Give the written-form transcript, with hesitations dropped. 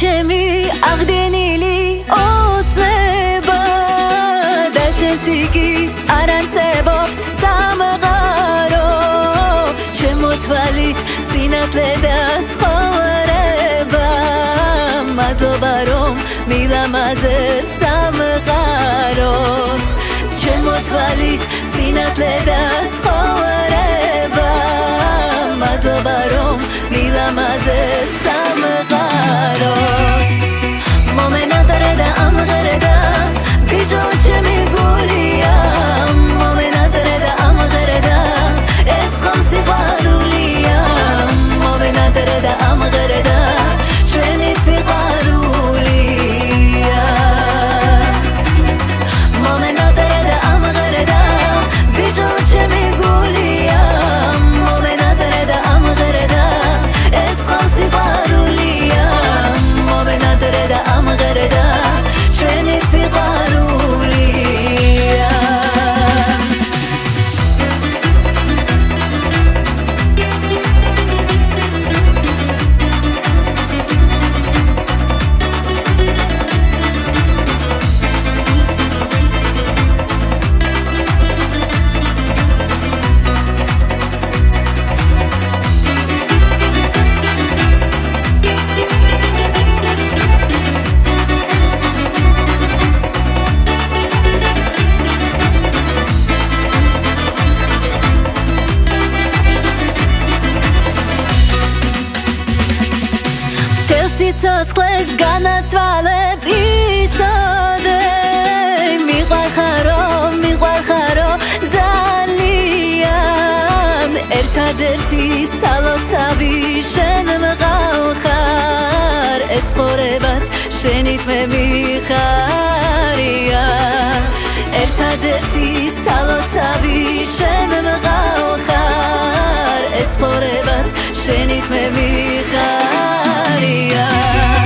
چمی اغدنیلی او زبا دشتیگی آرن سباب سامگارو چه متولیت سینت لذت خواره بام مادو بارم میدم ازب سامگاروس چه متولیت سینت لذت خواره بام مادو بارم میدم ازب سامگاروس مامنا داره ده ام غره ده بیجا چه میگولیم مامنا داره ده ام غره ده اسمم سیغارولیم مامنا داره ده ام غره ده چونی سیغارولیم مامنا داره ده ام غره ده بیجا چه میگولیم مامنا داره ده ام غره ده اسمم سیغارولیم مامنا داره ده ام غره ده چونی سیغارولیم Ицот хлез ганацвалеб ицоде миғвар харо залиям эртадерти салотсави шенмғавхар эсқоребас шенитме михария эртадерти салотсави шенмғавхар эсқоребас شنیدم میخاریم